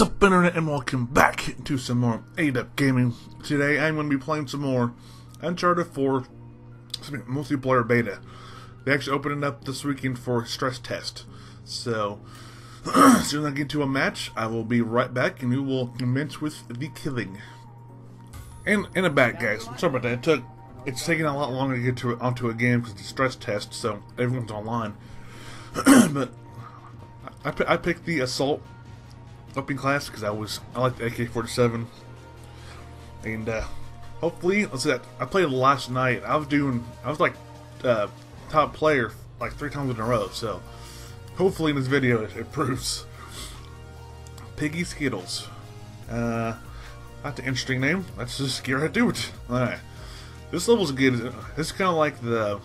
What's up, Internet, and welcome back to some more 8-UP Gaming. Today, I'm going to be playing some more Uncharted 4 multiplayer beta. They actually opened it up this weekend for a stress test. So, as soon as I get to a match, I will be right back, and we will commence with the killing. And a bat, guys. Sorry about that. It's taking a lot longer to get to onto a game because it's a stress test, so everyone's online. But I picked the assault up in class because I like the AK-47, and hopefully, let's see. I played last night. I was like top player like 3 times in a row. So hopefully in this video it proves. Piggy Skittles. That's an interesting name. Let's just get right to it. All right, this level's good. It's kind of like the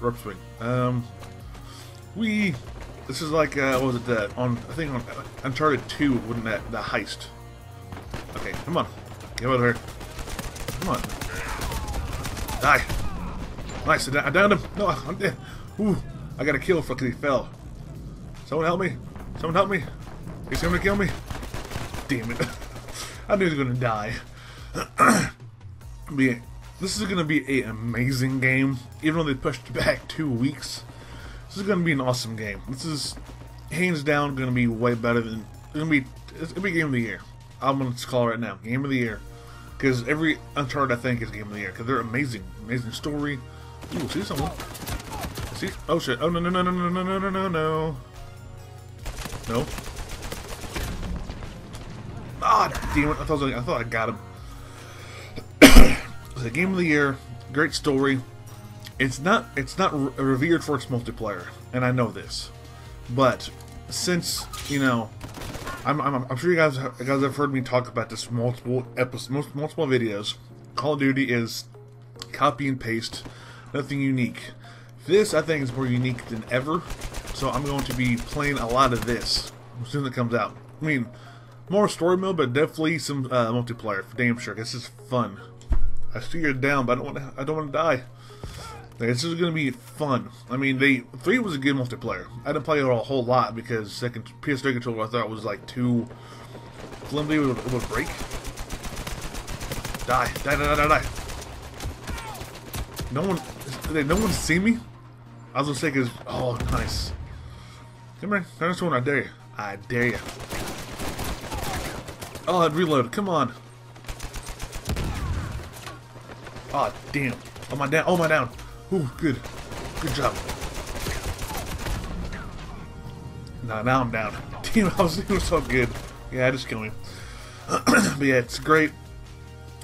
rope swing. This is like, what was it, I think on Uncharted 2, wasn't that, the heist. Okay, come on. Get out of here. Come on. Die. Nice, I downed him. No, I'm dead. Ooh, I got a kill because he fell. Someone help me. Someone help me. He's going to kill me. Damn it. I knew he was going to die. But yeah, this is going to be an amazing game, even though they pushed back 2 weeks. This is going to be an awesome game. This is hands down going to be way better than it's gonna be game of the year. I'm going to call it right now, game of the year, because every Uncharted I think is game of the year because they're amazing story. Ooh, see someone? See? Oh shit! Oh no! No! Ah, damn it! I thought I got him. It's a game of the year. Great story. It's not revered for its multiplayer, and I know this, but since you know, I'm sure you guys have heard me talk about this multiple videos. Call of Duty is copy and paste, nothing unique. This I think is more unique than ever, so I'm going to be playing a lot of this as soon as it comes out. I mean, more story mode, but definitely some multiplayer for damn sure. This is fun. I see you're down, but I don't want to die. This is going to be fun. I mean, 3 was a good multiplayer. I didn't play it a whole lot because second PS3 controller I thought was like too flimsy. It would break. Die. No one see me? I was going to say because, oh, nice. Come here. Turn this one. I dare you. I dare you. Oh, I'd reload. Come on. Oh, damn. Oh, my down. Oh, my down. Ooh, good. Good job. Now I'm down. Damn, I was doing so good. Yeah, I just killed him. But yeah, it's great.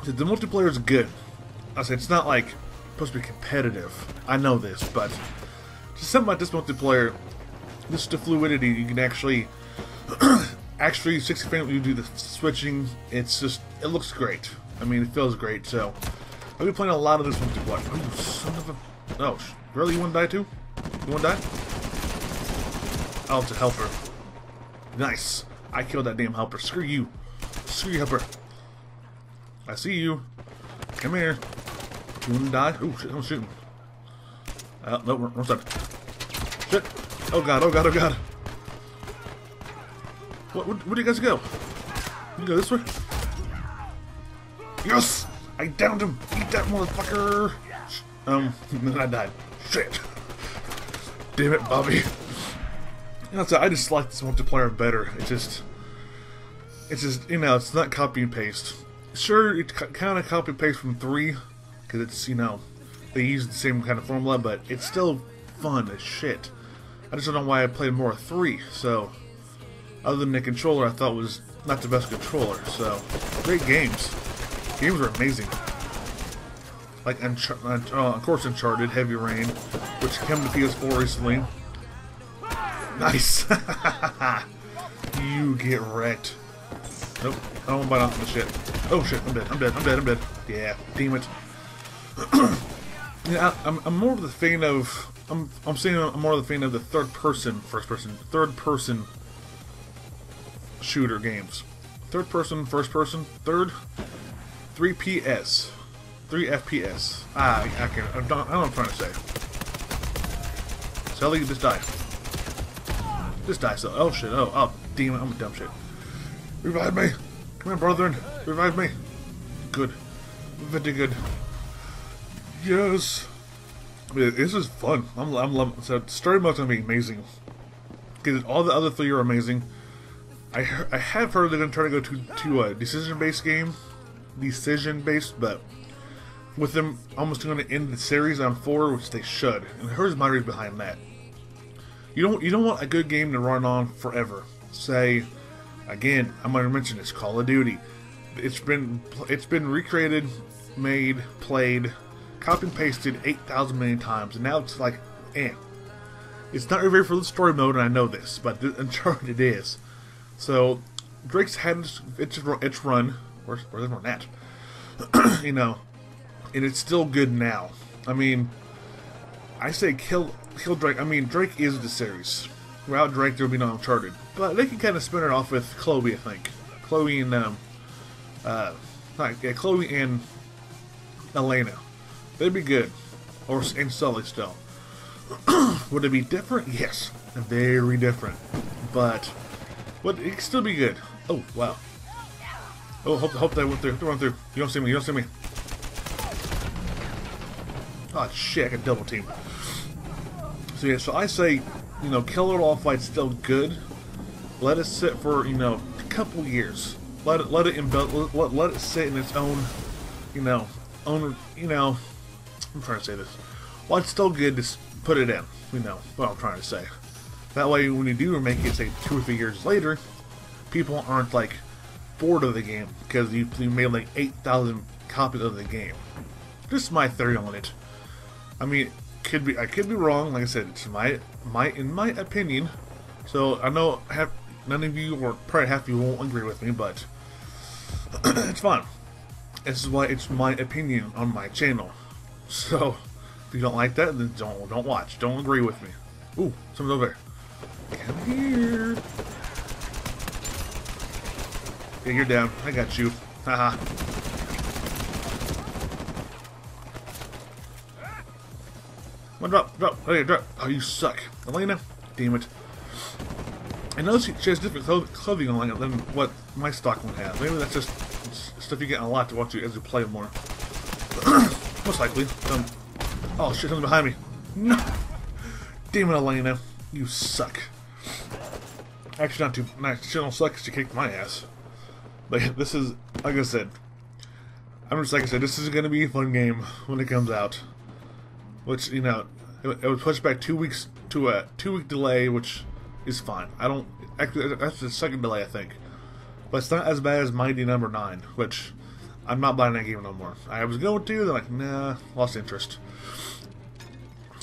The multiplayer is good. I said, it's not like supposed to be competitive. I know this, but just something about this multiplayer, just the fluidity. You can actually 60 frames. You do the switching. It's just, it looks great. I mean, it feels great. So I'll be playing a lot of this multiplayer. Ooh, son of a... Oh, really? You want to die too? You want to die? I'll have to help her. Nice. I killed that damn helper. Screw you. Screw you, helper. I see you. Come here. You want to die? Ooh, shit. I'm shooting. No, we're stuck. Shit. Oh, God. Oh, God. Oh, God. Where do you guys go? You go this way? Yes! I downed him! Eat that motherfucker! Then I died. Shit! Damn it, Bobby. You know, so I just like this multiplayer better. It's just, you know, it's not copy and paste. Sure, it's kind of copy and paste from 3, because it's, you know, they use the same kind of formula, but it's still fun as shit. I just don't know why I played more of 3, so, other than the controller I thought was not the best controller, so, great games. Games are amazing. Like, of course, Uncharted, Heavy Rain, which came to PS4 recently. Nice. You get wrecked. Nope, I don't want to bite off the shit. Oh shit, I'm dead. Yeah, damn it. Yeah, I'm more of the fan of. I'm saying I'm more of the fan of the third person, shooter games. Third person, first person, third. 3PS, 3 FPS. Ah, I don't know what I'm trying to say. Sully, just die. Just die, Sully. Oh shit! Oh, damn it! I'm a dumb shit. Revive me! Come on, brethren! Revive me! Good. Very good. Yes! I mean, this is fun. I'm loving so story mode's gonna be amazing. Because all the other three are amazing. I have heard they're gonna try to go to a decision-based game. Decision-based, but with them almost gonna end the series on 4, which they should. And here's my reason behind that. You don't want a good game to run on forever. Say, again, I'm gonna mention this, Call of Duty. It's been recreated, made, played, copied and pasted 8,000 million times, and now it's like, it's not ready for the story mode, and I know this, but Uncharted is. So, Drake's had its run. Where's everyone at? You know, and it's still good now. I mean, I say kill Drake. I mean, Drake is the series. Without Drake, there will be no Uncharted. But they can kind of spin it off with Chloe, I think. Chloe and Chloe and Elena. They'd be good. Or and Sully still. Would it be different? Yes, very different. But would it still be good? Oh wow. Oh, hope they went through. They went through. You don't see me. You don't see me. Oh shit! I can double team. So yeah. So I say, you know, kill it off like it's still good. Let it sit for, you know, a couple years. Let it sit in its own, you know, I'm trying to say this. While it's still good, just put it in. You know what I'm trying to say. That way, when you do remake it, say 2 or 3 years later, people aren't like bored of the game because you made like 8,000 copies of the game. This is my theory on it. I mean, I could be wrong. Like I said, it's in my opinion. So I know none of you, or probably half of you, won't agree with me, but it's fun. This is why it's my opinion on my channel. So if you don't like that, then don't watch. Don't agree with me. Ooh, someone's over there. Come here. Yeah, you're down. I got you. Haha. One drop. Oh, yeah, drop. Oh, you suck, Elena. Damn it. I know she has different clothing on than what my stock one has. Maybe that's just stuff you get a lot to watch you as you play more. Most likely. Oh shit! Something behind me. No. Damn it, Elena. You suck. Actually, not too. She don't suck. She kicked my ass. Like this is, like I said, this is gonna be a fun game when it comes out. Which, you know, it was pushed back 2 weeks to a 2-week delay, which is fine. I don't actually. That's the second delay, I think. But it's not as bad as Mighty No. 9, which I'm not buying that game no more. I was going to, they're like, nah, lost interest.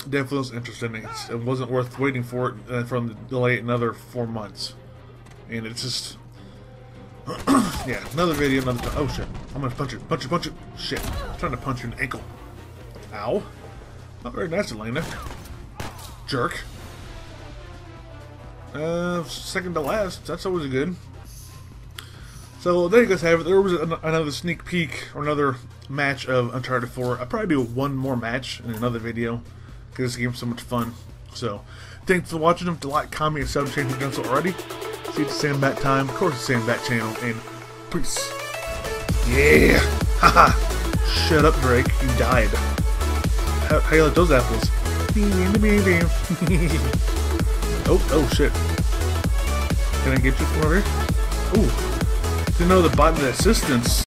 Definitely lost interest in it. It wasn't worth waiting for it from the delay another 4 months. And it's just, yeah, another video, another time. Oh shit! I'm gonna punch you. Shit! I'm trying to punch you in the ankle. Ow! Not very nice, Elena. Jerk. Second to last. That's always good. So there you guys have it. There was another sneak peek or another match of Uncharted 4. I'll probably do one more match in another video because this game's so much fun. So thanks for watching. Don't forget to like, comment, and sub if you haven't done so already. See you at the same bat time. Of course, the same bat channel. And peace. Yeah. Haha. Shut up, Drake. You died. How you like those apples? Oh shit. Can I get you from over here? Ooh. Didn't know the bot did assistance.